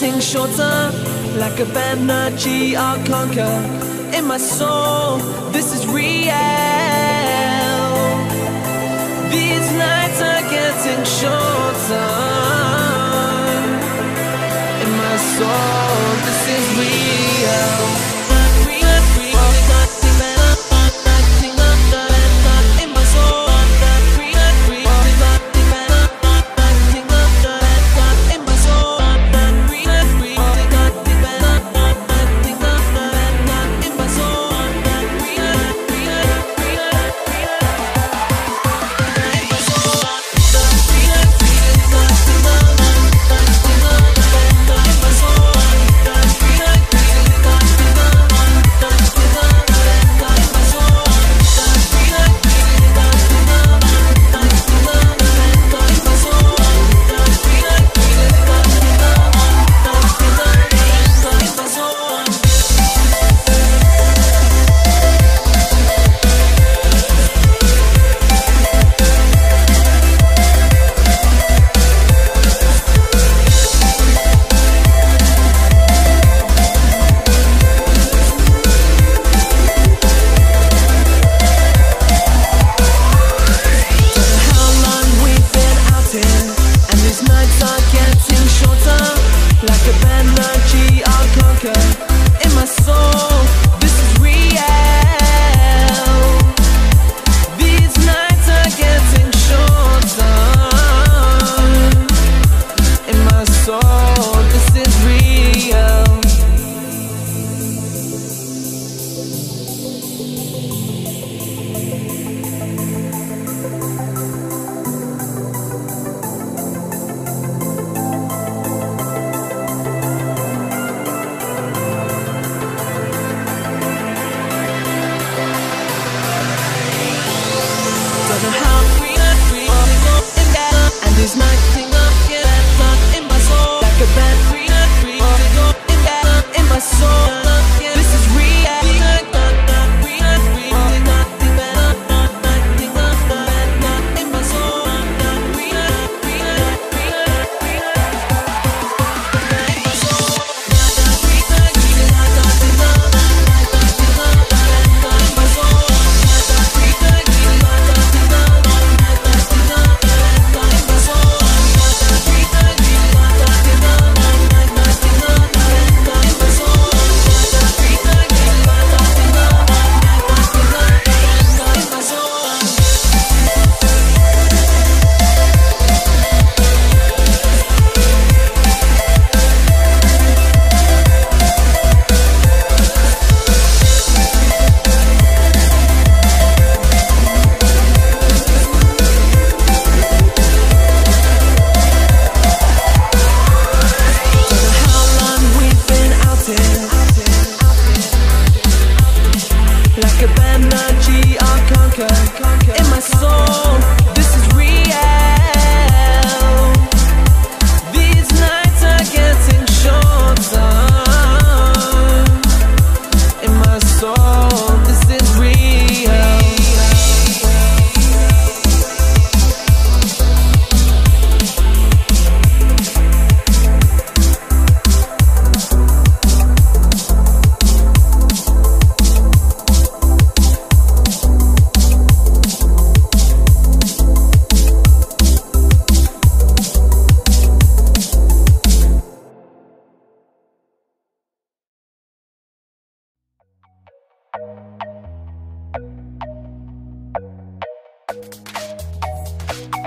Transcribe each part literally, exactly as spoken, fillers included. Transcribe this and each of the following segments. getting shorter, like a energy I'll conquer. In my soul, this is real. These nights are getting shorter. In my soul, this is real.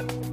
Thank you.